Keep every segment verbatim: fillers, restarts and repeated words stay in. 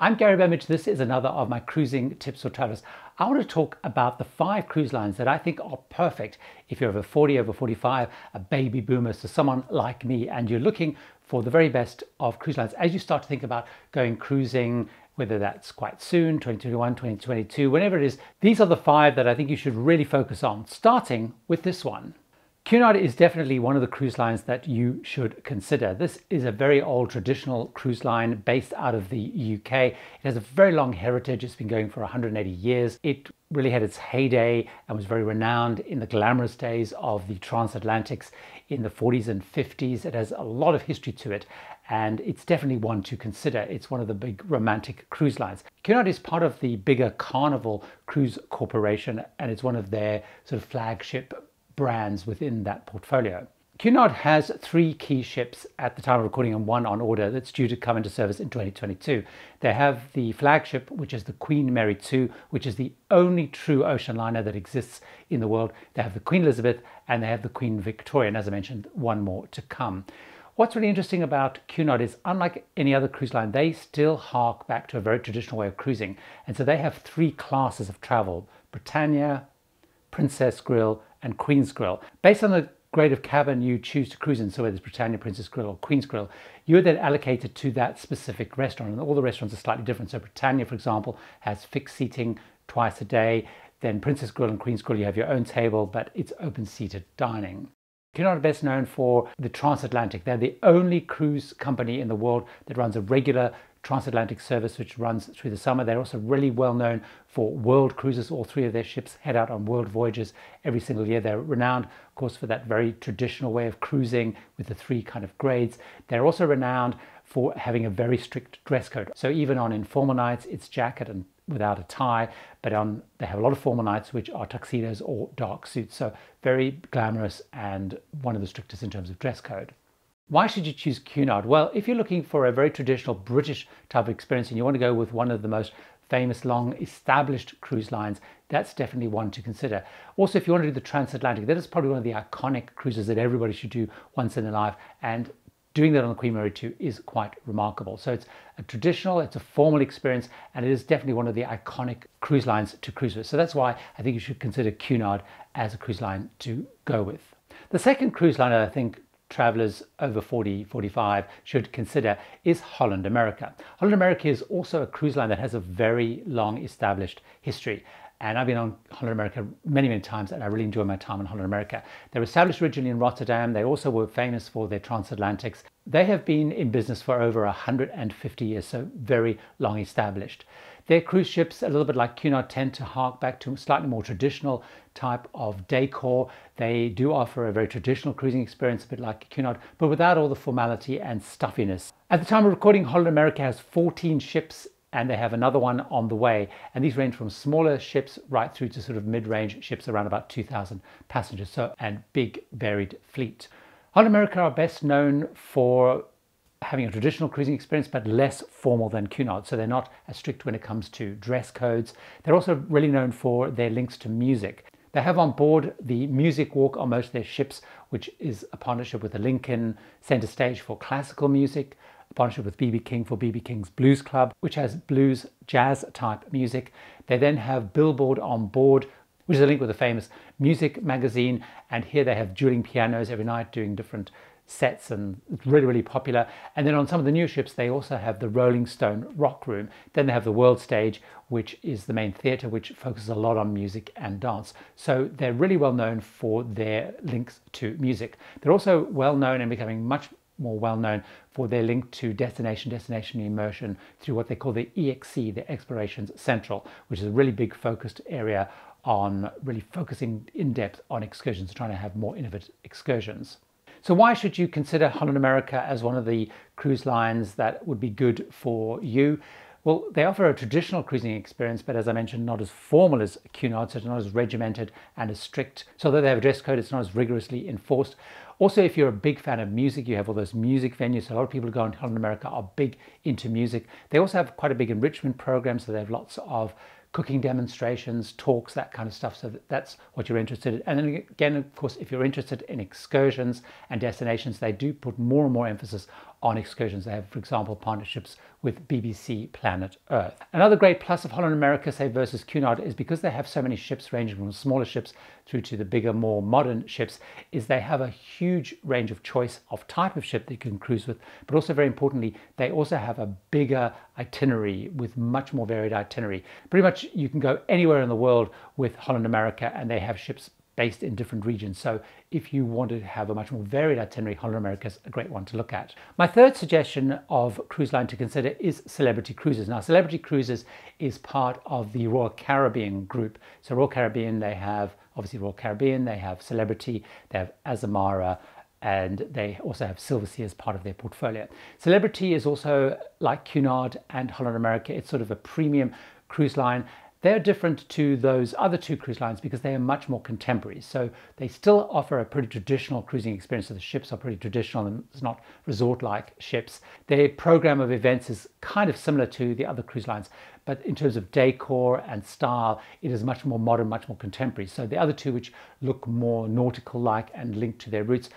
I'm Gary Bembridge. This is another of my cruising tips for travellers. I want to talk about the five cruise lines that I think are perfect if you're over forty, over forty-five, a baby boomer, so someone like me, and you're looking for the very best of cruise lines as you start to think about going cruising, whether that's quite soon, twenty twenty-one, twenty twenty-two, whenever it is. These are the five that I think you should really focus on, starting with this one. Cunard is definitely one of the cruise lines that you should consider. This is a very old traditional cruise line based out of the U K. It has a very long heritage. It's been going for one hundred eighty years. It really had its heyday and was very renowned in the glamorous days of the transatlantics in the forties and fifties. It has a lot of history to it, and it's definitely one to consider. It's one of the big romantic cruise lines. Cunard is part of the bigger Carnival Cruise Corporation, and it's one of their sort of flagship brands within that portfolio. Cunard has three key ships at the time of recording and one on order that's due to come into service in twenty twenty-two. They have the flagship, which is the Queen Mary two, which is the only true ocean liner that exists in the world. They have the Queen Elizabeth and they have the Queen Victoria, and as I mentioned, one more to come. What's really interesting about Cunard is, unlike any other cruise line, they still hark back to a very traditional way of cruising, and so they have three classes of travel: Britannia, Princess Grill, and Queen's Grill. Based on the grade of cabin you choose to cruise in, so whether it's Britannia, Princess Grill or Queen's Grill, you're then allocated to that specific restaurant, and all the restaurants are slightly different. So Britannia, for example, has fixed seating twice a day. Then Princess Grill and Queen's Grill, you have your own table, but it's open-seated dining. Cunard are best known for the transatlantic. They're the only cruise company in the world that runs a regular transatlantic service which runs through the summer. They're also really well known for world cruises. All three of their ships head out on world voyages every single year. They're renowned, of course, for that very traditional way of cruising with the three kind of grades. They're also renowned for having a very strict dress code. So even on informal nights, it's jacket and without a tie, but on they have a lot of formal nights which are tuxedos or dark suits. So very glamorous and one of the strictest in terms of dress code. Why should you choose Cunard? Well, if you're looking for a very traditional British type of experience and you want to go with one of the most famous, long established cruise lines, that's definitely one to consider. Also, if you want to do the transatlantic, that is probably one of the iconic cruises that everybody should do once in their life, and doing that on the Queen Mary two is quite remarkable. So it's a traditional, it's a formal experience, and it is definitely one of the iconic cruise lines to cruise with. So that's why I think you should consider Cunard as a cruise line to go with. The second cruise line that I think travellers over forty, forty-five should consider is Holland America. Holland America is also a cruise line that has a very long established history, and I've been on Holland America many, many times, and I really enjoy my time on Holland America. They were established originally in Rotterdam. They also were famous for their transatlantics. They have been in business for over one hundred fifty years, so very long established. Their cruise ships, a little bit like Cunard, tend to hark back to a slightly more traditional type of decor. They do offer a very traditional cruising experience, a bit like Cunard, but without all the formality and stuffiness. At the time of recording, Holland America has fourteen ships, and they have another one on the way, and these range from smaller ships right through to sort of mid-range ships around about two thousand passengers, so and big varied fleet. Holland America are best known for having a traditional cruising experience, but less formal than Cunard, so they're not as strict when it comes to dress codes. They're also really known for their links to music. They have on board the music walk on most of their ships, which is a partnership with the Lincoln Center Stage for classical music, a partnership with B B King for B B King's Blues Club, which has blues, jazz type music. They then have Billboard on board, which is a link with a famous music magazine, and here they have dueling pianos every night doing different sets, and it's really, really popular. And then on some of the new ships, they also have the Rolling Stone Rock Room. Then they have the World Stage, which is the main theatre, which focuses a lot on music and dance. So they're really well known for their links to music. They're also well known and becoming much more well known for their link to destination, destination immersion through what they call the E X C, the Explorations Central, which is a really big focused area on really focusing in depth on excursions, trying to have more innovative excursions. So why should you consider Holland America as one of the cruise lines that would be good for you? Well, they offer a traditional cruising experience, but as I mentioned, not as formal as Cunard, so it's not as regimented and as strict. So although they have a dress code, it's not as rigorously enforced. Also, if you're a big fan of music, you have all those music venues. So a lot of people who go on Holland America are big into music. They also have quite a big enrichment program, so they have lots of cooking demonstrations, talks, that kind of stuff. So that's what you're interested in. And then again, of course, if you're interested in excursions and destinations, they do put more and more emphasis on excursions. They have, for example, partnerships with B B C Planet Earth. Another great plus of Holland America, say, versus Cunard is because they have so many ships ranging from smaller ships through to the bigger, more modern ships, is they have a huge range of choice of type of ship that you can cruise with, but also very importantly, they also have a bigger itinerary with much more varied itinerary. Pretty much you can go anywhere in the world with Holland America, and they have ships based in different regions. So if you want to have a much more varied itinerary, Holland America is a great one to look at. My third suggestion of cruise line to consider is Celebrity Cruises. Now, Celebrity Cruises is part of the Royal Caribbean group. So Royal Caribbean, they have obviously Royal Caribbean, they have Celebrity, they have Azamara, and they also have Silversea as part of their portfolio. Celebrity is also like Cunard and Holland America. It's sort of a premium cruise line. They're different to those other two cruise lines because they are much more contemporary. So they still offer a pretty traditional cruising experience. So the ships are pretty traditional, and it's not resort-like ships. Their program of events is kind of similar to the other cruise lines, but in terms of decor and style, it is much more modern, much more contemporary. So the other two, which look more nautical-like and linked to their roots,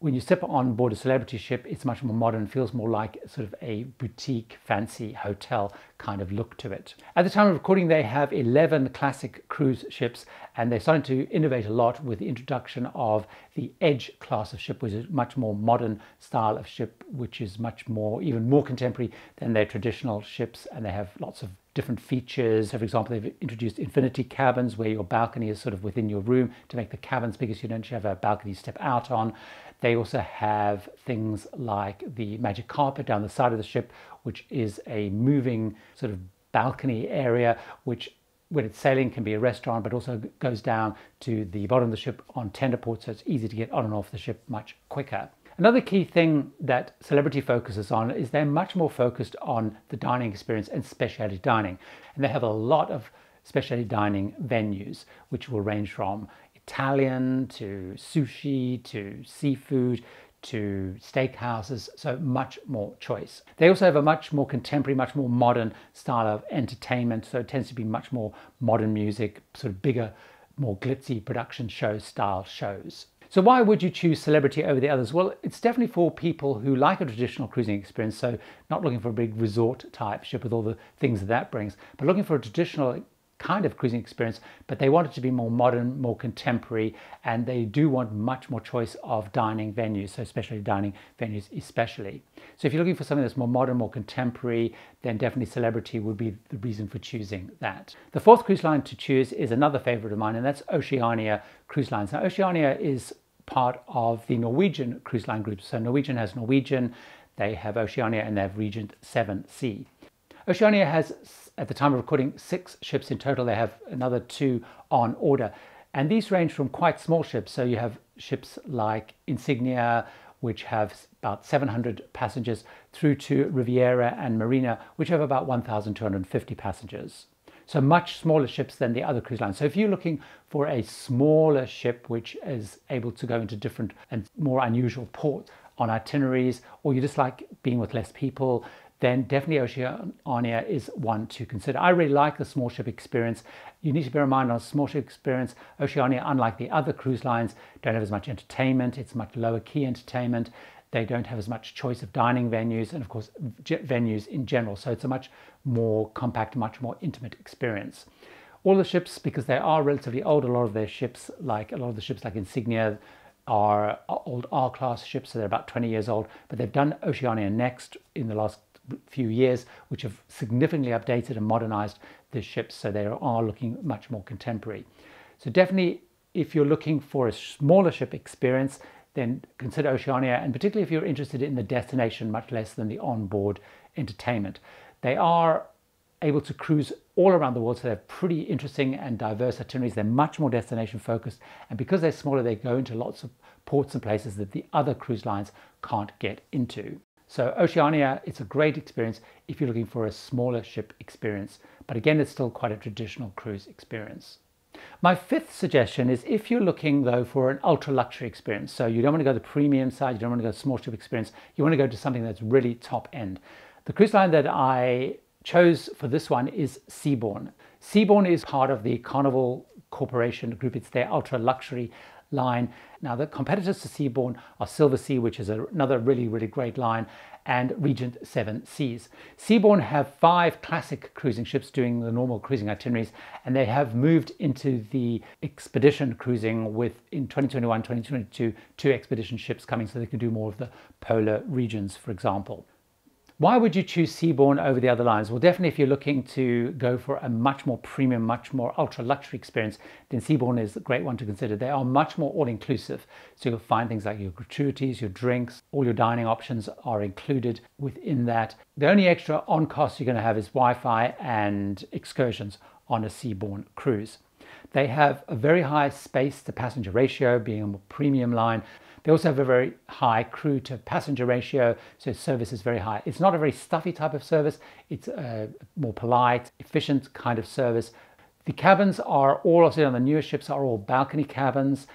when you step on board a Celebrity ship, it's much more modern, feels more like sort of a boutique, fancy hotel kind of look to it. At the time of recording, they have eleven classic cruise ships, and they're starting to innovate a lot with the introduction of the Edge class of ship, which is a much more modern style of ship, which is much more, even more contemporary than their traditional ships, and they have lots of different features. So for example, they've introduced infinity cabins where your balcony is sort of within your room to make the cabins bigger so you don't have a balcony step out on. They also have things like the magic carpet down the side of the ship, which is a moving sort of balcony area, which when it's sailing can be a restaurant, but also goes down to the bottom of the ship on tender port, so it's easy to get on and off the ship much quicker. Another key thing that Celebrity focuses on is they're much more focused on the dining experience and specialty dining. And they have a lot of specialty dining venues, which will range from Italian to sushi to seafood to steakhouses, so much more choice. They also have a much more contemporary, much more modern style of entertainment, so it tends to be much more modern music, sort of bigger, more glitzy production show style shows. So why would you choose Celebrity over the others? Well, it's definitely for people who like a traditional cruising experience, so not looking for a big resort type ship with all the things that that brings, but looking for a traditional kind of cruising experience, but they want it to be more modern, more contemporary, and they do want much more choice of dining venues, so specialty dining venues especially. So if you're looking for something that's more modern, more contemporary, then definitely Celebrity would be the reason for choosing that. The fourth cruise line to choose is another favorite of mine, and that's Oceania Cruise Lines. Now, Oceania is part of the Norwegian Cruise Line Group. So Norwegian has Norwegian, they have Oceania, and they have Regent Seven Seas. Oceania has, at the time of recording, six ships in total. They have another two on order. And these range from quite small ships. So you have ships like Insignia, which have about seven hundred passengers, through to Riviera and Marina, which have about one thousand two hundred fifty passengers. So much smaller ships than the other cruise lines. So if you're looking for a smaller ship, which is able to go into different and more unusual ports on itineraries, or you just like being with less people, then definitely Oceania is one to consider. I really like the small ship experience. You need to bear in mind on a small ship experience, Oceania, unlike the other cruise lines, don't have as much entertainment. It's much lower key entertainment. They don't have as much choice of dining venues and of course venues in general. So it's a much more compact, much more intimate experience. All the ships, because they are relatively old, a lot of their ships, like a lot of the ships like Insignia, are old R class ships, so they're about twenty years old, but they've done Oceania next in the last few years, which have significantly updated and modernized the ships, so they are looking much more contemporary. So definitely if you're looking for a smaller ship experience, then consider Oceania, and particularly if you're interested in the destination much less than the onboard entertainment. They are able to cruise all around the world, so they're pretty interesting and diverse itineraries. They're much more destination focused, and because they're smaller, they go into lots of ports and places that the other cruise lines can't get into. So Oceania, it's a great experience if you're looking for a smaller ship experience. But again, it's still quite a traditional cruise experience. My fifth suggestion is if you're looking, though, for an ultra-luxury experience. So you don't want to go the premium side, you don't want to go small ship experience, you want to go to something that's really top end. The cruise line that I chose for this one is Seabourn. Seabourn is part of the Carnival Corporation group. It's their ultra-luxury line. Now the competitors to Seabourn are Silversea, which is a, another really, really great line, and Regent Seven Seas. Seabourn have five classic cruising ships doing the normal cruising itineraries, and they have moved into the expedition cruising with, in twenty twenty-one, twenty twenty-two, two expedition ships coming so they can do more of the polar regions, for example. Why would you choose Seabourn over the other lines? Well, definitely if you're looking to go for a much more premium, much more ultra luxury experience, then Seabourn is a great one to consider. They are much more all-inclusive. So you'll find things like your gratuities, your drinks, all your dining options are included within that. The only extra on cost you're going to have is Wi-Fi and excursions on a Seabourn cruise. They have a very high space to passenger ratio, being a more premium line. They also have a very high crew to passenger ratio, so service is very high. It's not a very stuffy type of service. It's a more polite, efficient kind of service. The cabins are all, obviously on the newer ships, are all balcony cabins,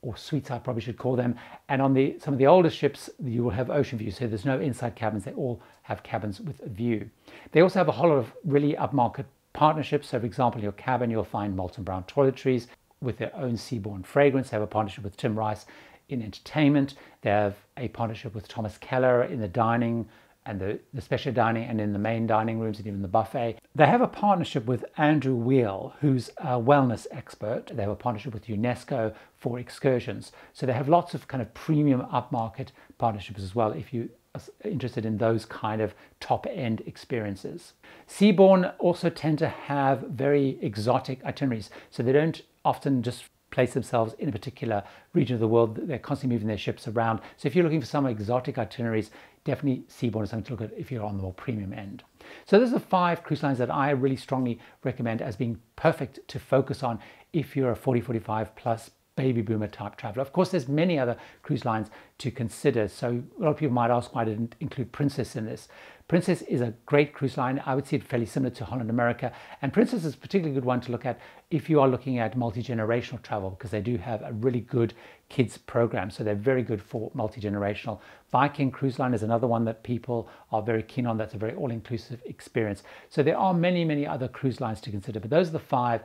or suites I probably should call them. And on the some of the older ships, you will have ocean views, so there's no inside cabins. They all have cabins with a view. They also have a whole lot of really upmarket partnerships. So for example, in your cabin, you'll find Molton Brown toiletries with their own Seabourn fragrance. They have a partnership with Tim Rice in entertainment. They have a partnership with Thomas Keller in the dining and the, the special dining and in the main dining rooms and even the buffet. They have a partnership with Andrew Weil, who's a wellness expert. They have a partnership with UNESCO for excursions. So they have lots of kind of premium upmarket partnerships as well if you are interested in those kind of top-end experiences. Seabourn also tend to have very exotic itineraries. So they don't often just place themselves in a particular region of the world. They're constantly moving their ships around. So if you're looking for some exotic itineraries, definitely Seabourn is something to look at if you're on the more premium end. So those are five cruise lines that I really strongly recommend as being perfect to focus on if you're a forty, forty-five plus baby boomer type traveler. Of course, there's many other cruise lines to consider. So a lot of people might ask why I didn't include Princess in this. Princess is a great cruise line. I would see it fairly similar to Holland America. And Princess is a particularly good one to look at if you are looking at multi-generational travel, because they do have a really good kids program. So they're very good for multi-generational. Viking Cruise Line is another one that people are very keen on. That's a very all-inclusive experience. So there are many, many other cruise lines to consider, but those are the five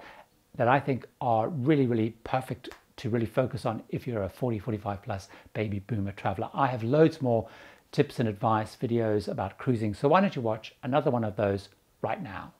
that I think are really, really perfect to really focus on if you're a forty, forty-five plus baby boomer traveler. I have loads more tips and advice videos about cruising, so why don't you watch another one of those right now?